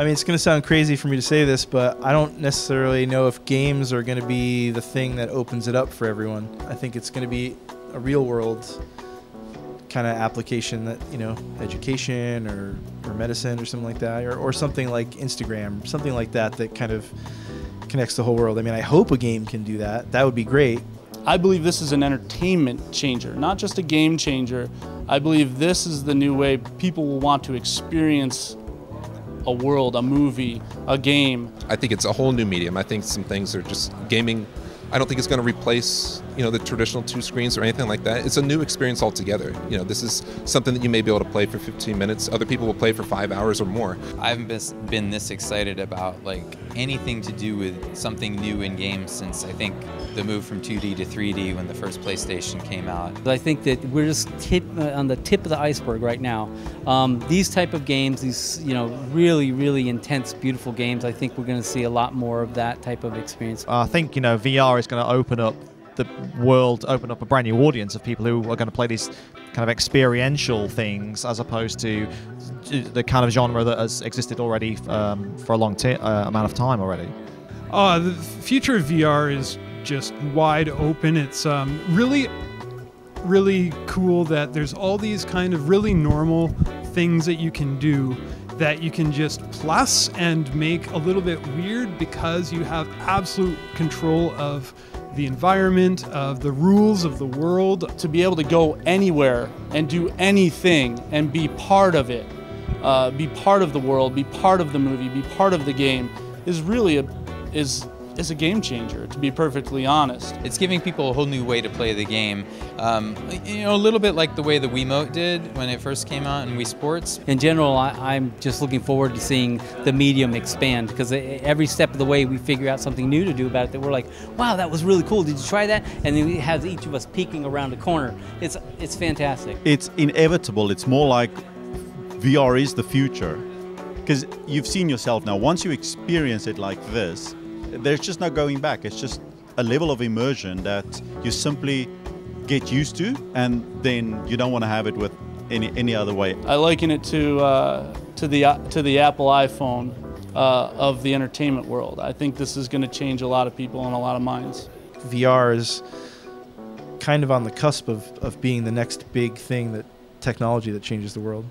I mean, it's going to sound crazy for me to say this, but I don't necessarily know if games are going to be the thing that opens it up for everyone. I think it's going to be a real world kind of application that, you know, education or medicine or something like that, or something like Instagram, something like that that kind of connects the whole world. I mean, I hope a game can do that. That would be great. I believe this is an entertainment changer, not just a game changer. I believe this is the new way people will want to experience a world, a movie, a game. I think it's a whole new medium. I think some things are just gaming. I don't think it's going to replace, you know, the traditional two screens or anything like that. It's a new experience altogether. You know, this is something that you may be able to play for 15 minutes. Other people will play for 5 hours or more. I haven't been this excited about like anything to do with something new in games since I think the move from 2D to 3D when the first PlayStation came out. I think that we're just on the tip of the iceberg right now. These type of games, these, you know, really, really intense, beautiful games, I think we're going to see a lot more of that type of experience. I think, you know, VR is going to open up the world, open up a brand new audience of people who are going to play these kind of experiential things as opposed to the kind of genre that has existed already for a long amount of time already. The future of VR is just wide open. It's really, really cool that there's all these kind of really normal things that you can do that you can just plus and make a little bit weird because you have absolute control of the environment, of the rules of the world. To be able to go anywhere and do anything and be part of it, be part of the world, be part of the movie, be part of the game is really is a game changer, to be perfectly honest. It's giving people a whole new way to play the game. You know, a little bit like the way the Wiimote did when it first came out in Wii Sports. In general, I'm just looking forward to seeing the medium expand because every step of the way we figure out something new to do about it that we're like, wow, that was really cool, did you try that? And then it has each of us peeking around a corner. It's fantastic. It's inevitable. It's more like VR is the future because you've seen yourself now. Once you experience it like this, there's just no going back. It's just a level of immersion that you simply get used to, and then you don't want to have it with any other way. I liken it to the Apple iPhone of the entertainment world. I think this is going to change a lot of people and a lot of minds. VR is kind of on the cusp of being the next big thing, that technology that changes the world.